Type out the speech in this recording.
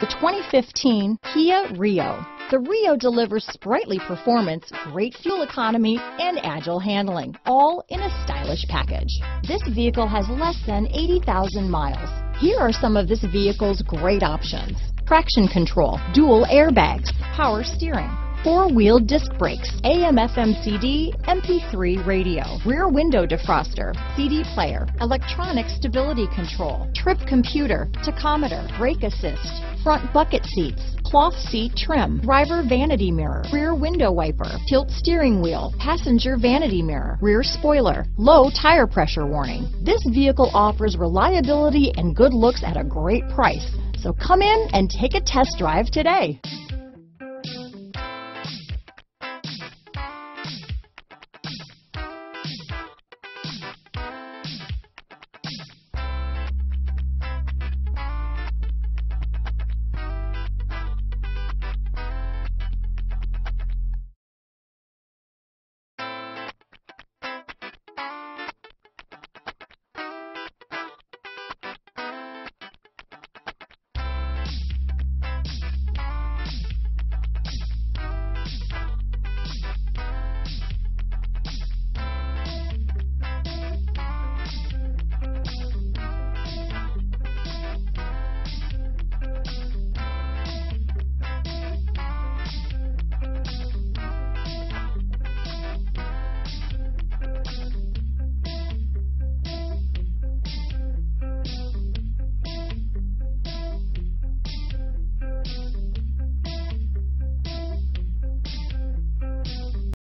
The 2015 Kia Rio. The Rio delivers sprightly performance, great fuel economy, and agile handling, all in a stylish package. This vehicle has less than 80,000 miles. Here are some of this vehicle's great options: traction control, dual airbags, power steering, four-wheel disc brakes, AM/FM CD, MP3 radio, rear window defroster, CD player, electronic stability control, trip computer, tachometer, brake assist, front bucket seats, cloth seat trim, driver vanity mirror, rear window wiper, tilt steering wheel, passenger vanity mirror, rear spoiler, low tire pressure warning. This vehicle offers reliability and good looks at a great price. So come in and take a test drive today.